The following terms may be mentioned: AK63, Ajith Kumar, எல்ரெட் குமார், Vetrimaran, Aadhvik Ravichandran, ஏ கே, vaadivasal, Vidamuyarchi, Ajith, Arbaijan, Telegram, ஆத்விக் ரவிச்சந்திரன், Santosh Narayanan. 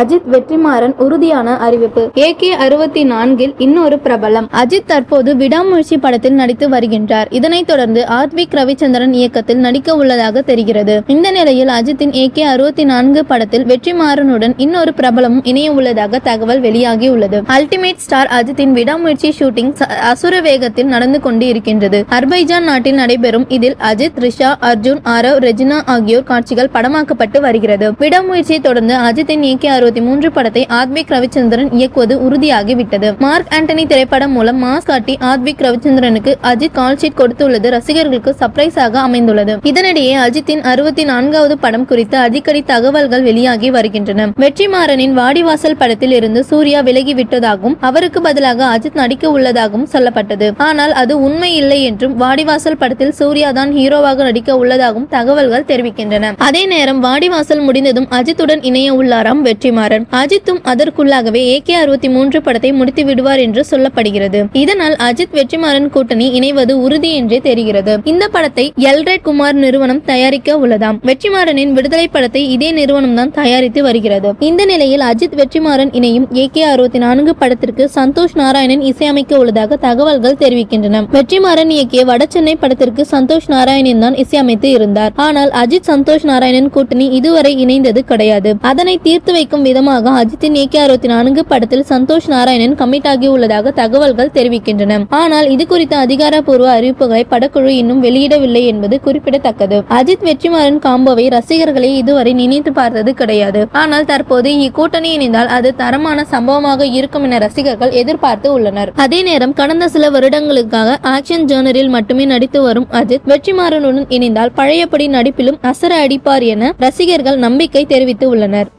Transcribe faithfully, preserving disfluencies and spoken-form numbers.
அஜித் வெற்றிமாறன் உறுதியான அறிவிப்பு. ஏ கே அறுபத்தி நான்கில் இன்னொரு பிரபலம். அஜித் தற்போது விடாமுயற்சி படத்தில் நடித்து வருகின்றார். இதனைத் தொடர்ந்து ஆத்விக் ரவிச்சந்திரன் இயக்கத்தில் நடிக்க உள்ளதாக தெரிகிறது. இந்த நிலையில் அஜித்தின் ஏ கே அறுபத்தி நான்கு படத்தில் வெற்றிமாறனுடன் இன்னொரு பிரபலமும் இணைய உள்ளதாக தகவல் வெளியாகி உள்ளது. அல்டிமேட் ஸ்டார் அஜித்தின் விடாமுயற்சி ஷூட்டிங் அசுர வேகத்தில் நடந்து கொண்டு இருக்கின்றது. அர்பைஜான் நாட்டில் நடைபெறும் இதில் அஜித், ரிஷா, அர்ஜுன், ஆரவ், ரெஜினா ஆகியோர் காட்சிகள் படமாக்கப்பட்டு வருகிறது. விடாமுயற்சியை தொடர்ந்து அஜித்தின் ஏ கே அறுபத்தி மூன்று படத்தை ஆத்விக் ரவிச்சந்திரன் இயக்குவது உறுதியாகிவிட்டது. மார்க் ஆண்டனி திரைப்படம் மூலம் மாஸ் காட்டி ஆத்விக் ரவிச்சந்திரனுக்கு அஜித் கால்ஷீட் கொடுத்துள்ளது ரசிகர்களுக்கு சர்ப்ரைஸாக அமைந்துள்ளது. இதனிடையே அஜித்தின் அறுபத்தி நான்காவது படம் குறித்து அடிக்கடி தகவல்கள் வெளியாகி வருகின்றன. வெற்றிமாறனின் வாடிவாசல் படத்தில் இருந்து சூர்யா விலகிவிட்டதாகவும் அவருக்கு பதிலாக அஜித் நடிக்க உள்ளதாகவும் சொல்லப்பட்டது. ஆனால் அது உண்மை இல்லை என்றும் வாடிவாசல் படத்தில் சூர்யா தான் ஹீரோவாக நடிக்க உள்ளதாகவும் தகவல்கள் தெரிவிக்கின்றன. அதே நேரம் வாடிவாசல் முடிந்ததும் அஜித்துடன் இணைய உள்ளாராம் வெற்றிமாறன். அஜித்தும் அதற்குள்ளாகவே ஏ கே அறுபத்தி மூன்று படத்தை முடித்து விடுவார் என்று சொல்லப்படுகிறது. இதனால் அஜித் வெற்றிமாறன் கூட்டணி இணைவது உறுதி என்றே தெரிகிறது. இந்த படத்தை எல்ரெட் குமார் நிறுவனம் தயாரிக்க உள்ளதாம். வெற்றிமாறனின் விடுதலை படத்தை இதே நிறுவனம் தான் தயாரித்து வருகிறது. இந்த நிலையில் அஜித் வெற்றிமாறன் இணையும் ஏ கே அறுபத்தி நான்கு படத்திற்கு சந்தோஷ் நாராயணன் இசையமைக்க உள்ளதாக தகவல்கள் தெரிவிக்கின்றன. வெற்றிமாறன் இயக்கிய வட சென்னை படத்திற்கு சந்தோஷ் நாராயணன் தான் இசையமைத்து இருந்தார். ஆனால் அஜித் சந்தோஷ் நாராயணன் கூட்டணி இதுவரை இணைந்தது கிடையாது. அதனை தீர்த்து வைக்கும் விதமாக அஜித்தின் ஏ கே அறுபத்தி நான்கு படத்தில் சந்தோஷ் நாராயணன் கமிட் ஆகி உள்ளதாக தகவல்கள் தெரிவிக்கின்றன. ஆனால் இது குறித்த அதிகாரப்பூர்வ அறிவிப்புகளை படக்குழு இன்னும் வெளியிடவில்லை என்பது குறிப்பிடத்தக்கது. அஜித் வெற்றிமாறன் காம்போவை ரசிகர்களை இதுவரை நினைத்து பார்த்தது கிடையாது. ஆனால் தற்போது இக்கூட்டணி இணைந்தால் அது தரமான சம்பவமாக இருக்கும் என ரசிகர்கள் எதிர்பார்த்து உள்ளனர். அதே நேரம் கடந்த சில வருடங்களுக்காக ஆக்ஷன் ஜேனரில் மட்டுமே நடித்து வரும் அஜித் வெற்றிமாறனுடன் இணைந்தால் பழையபடி நடிப்பிலும் அசர அடிப்பார் என ரசிகர்கள் நம்பிக்கை தெரிவித்து உள்ளனர்.